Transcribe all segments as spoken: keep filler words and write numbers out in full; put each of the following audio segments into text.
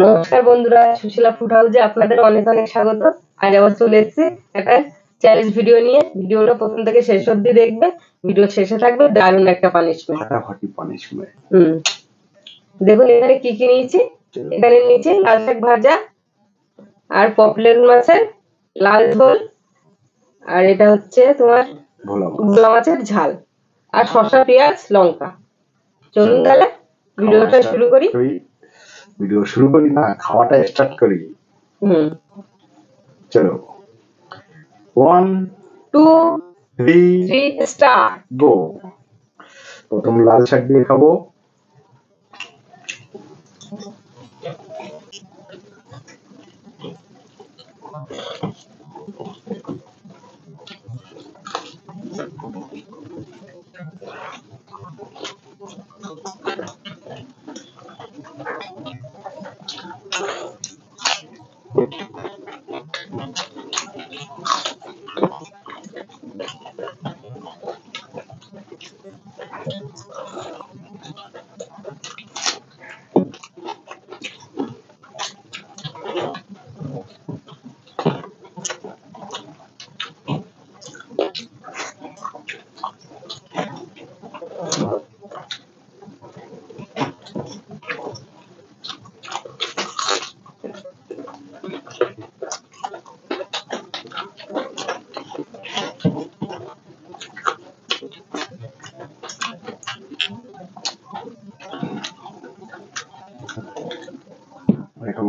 নমস্কার বন্ধুরা, সুশীলা ফুড হাউসে আপনাদের অনেক অনেক স্বাগত। আজ আবার চলে এসেছি একটা চ্যালেঞ্জ ভিডিও নিয়ে। ভিডিওটা প্রথম থেকে শেষ অবধি দেখবে, ভিডিও শেষে থাকবে দারুণ একটা পানিশমেন্ট, ফাটাফাটি পানিশমেন্ট। হুম দেখুন এখানে কি কি নিয়েছি। এখানে নিয়েছি লাল শাক ভাজা আর পপলেট মাছের লাল ঝোল, আর এটা হচ্ছে তোমার ভোলা মাছের ঝাল, আর শসা পেঁয়াজ লঙ্কা। চলুন তাহলে ভিডিওটা শুরু করি। ভিডিও শুরু করি না, খাওয়াটা স্টার্ট করি। হুম চলো, one two three start go. প্রথম লাল শাক দিয়ে খাবো।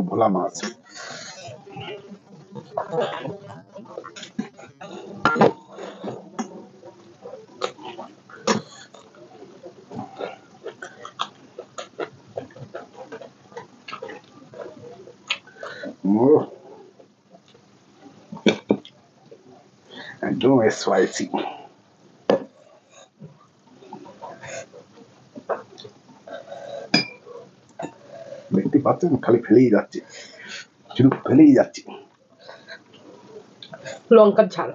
ভোলা মাছ, একদম স্পাইসি। দেখতে পাচ্ছেন খালি ফেলেই যাচ্ছে, শুধু ফেলেই যাচ্ছে। লঙ্কার ঝাল,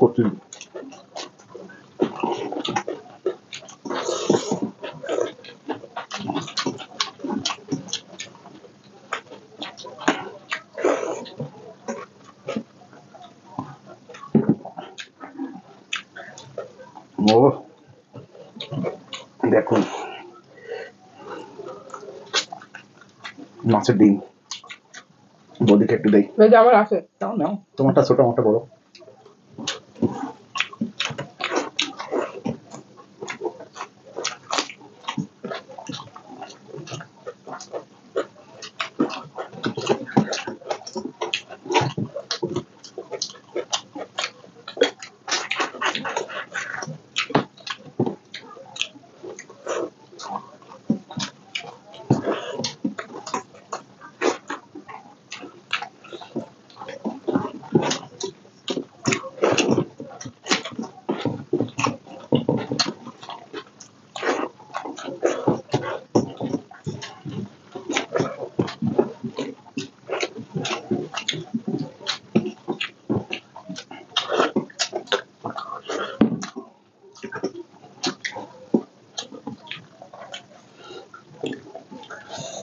কচুরি, ও দেখুন মাছের ডিম। বডিটা একটু দেখ, আমার আছে, তাও নাও। তোমারটা ছোট, আমারটা বড়।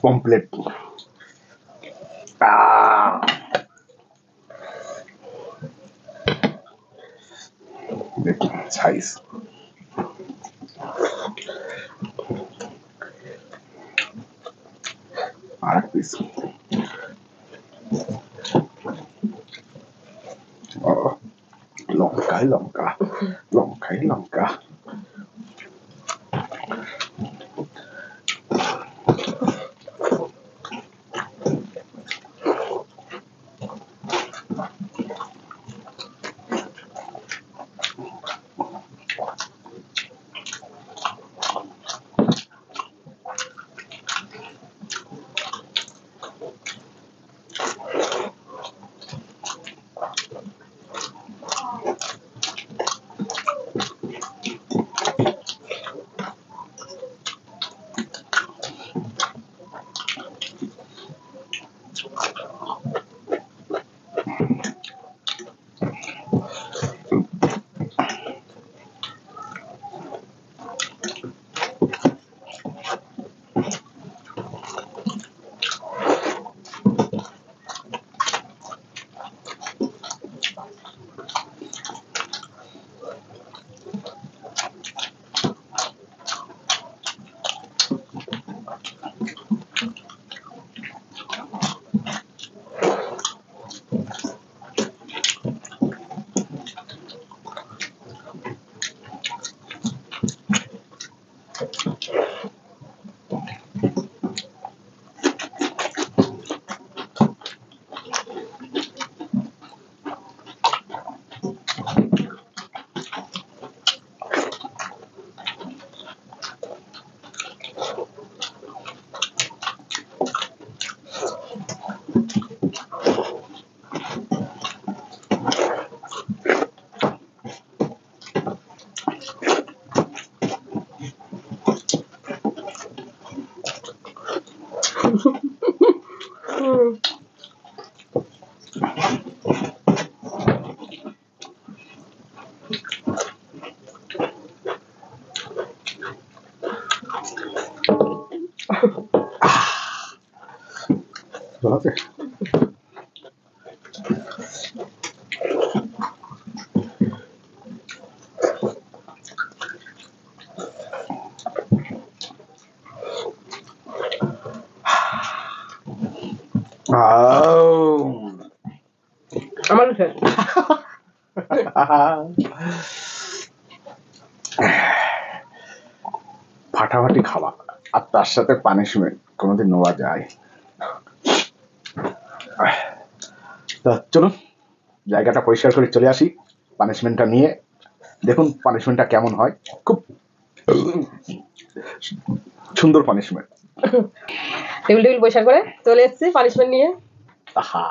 Complete. Ah. Size. Art piece. Oh, long kai long ka, long kai long ka. Love it. Oh, I'm on ফাটাফাটি খাওয়া আর তার সাথে পানিশমেন্ট কোনোদিন নেওয়া যায়? চলুন জায়গাটা পরিষ্কার করে চলে আসি, পানিশমেন্টটা নিয়ে দেখুন পানিশমেন্টটা কেমন হয়। খুব সুন্দর পানিশমেন্ট। টেবিল টেবিল পরিষ্কার করে চলে এসেছি পানিশমেন্ট নিয়ে। আহা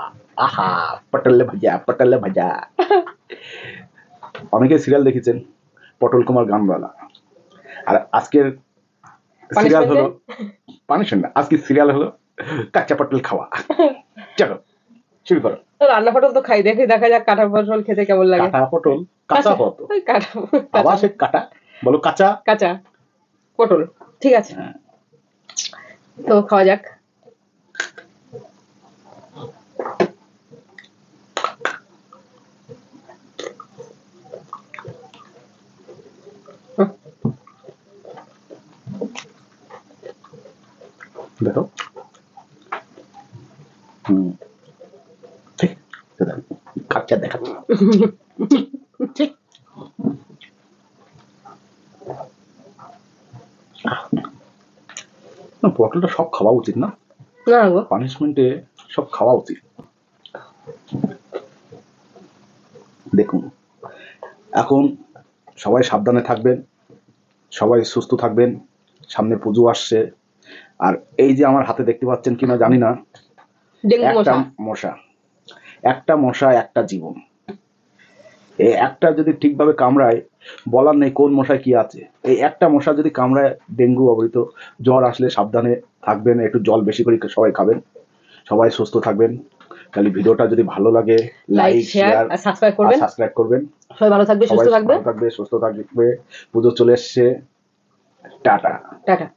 আহা, পটলে ভাজা পটলে ভাজা। অনেকে সিরিয়াল দেখেছেন পটল কুমার গানওয়ালা, আর আজকের সিরিয়াল হলো পানিশমেন্ট। আজকে সিরিয়াল হলো কাঁচা পটল খাওয়া। চলো শুরু করো। রান্না পটল তো খাই, দেখে দেখা যাক কাঁটা পটল খেতে কেমন লাগে। কাঁটা পটল, কাঁচা পটল, কাঁটা আবার সে কাঁটা বলো, কাঁচা কাঁচা পটল। ঠিক আছে তো খাওয়া যাক। দেখো খাচ্ছা দেখা ঠিক। পটলটা সব খাওয়া উচিত না, পানিশমেন্টে সব খাওয়া উচিত। দেখুন এখন সবাই সাবধানে থাকবেন, সবাই সুস্থ থাকবেন, সামনে পুজো আসছে। আর এই যে আমার হাতে দেখতে পাচ্ছেন কিনা জানি না, একটা মশা, একটা মশা একটা জীবন। এই একটা যদি ঠিকভাবে কামড়ায়, বলার নেই কোন মশায় কি আছে। এই একটা মশা যদি কামড়ায়, ডেঙ্গু অবহিত জ্বর আসলে সাবধানে থাকবেন, একটু জল বেশি করে সবাই খাবেন, সবাই সুস্থ থাকবেন। খালি ভিডিওটা যদি ভালো লাগে লাইক শেয়ার আর সাবস্ক্রাইব করবেন, সাবস্ক্রাইব করবেন। সবাই ভালো থাকবে, সুস্থ থাকবে, থাকবে সুস্থ থাকবে। পুজো চলে আসছে। টাটা টাটা।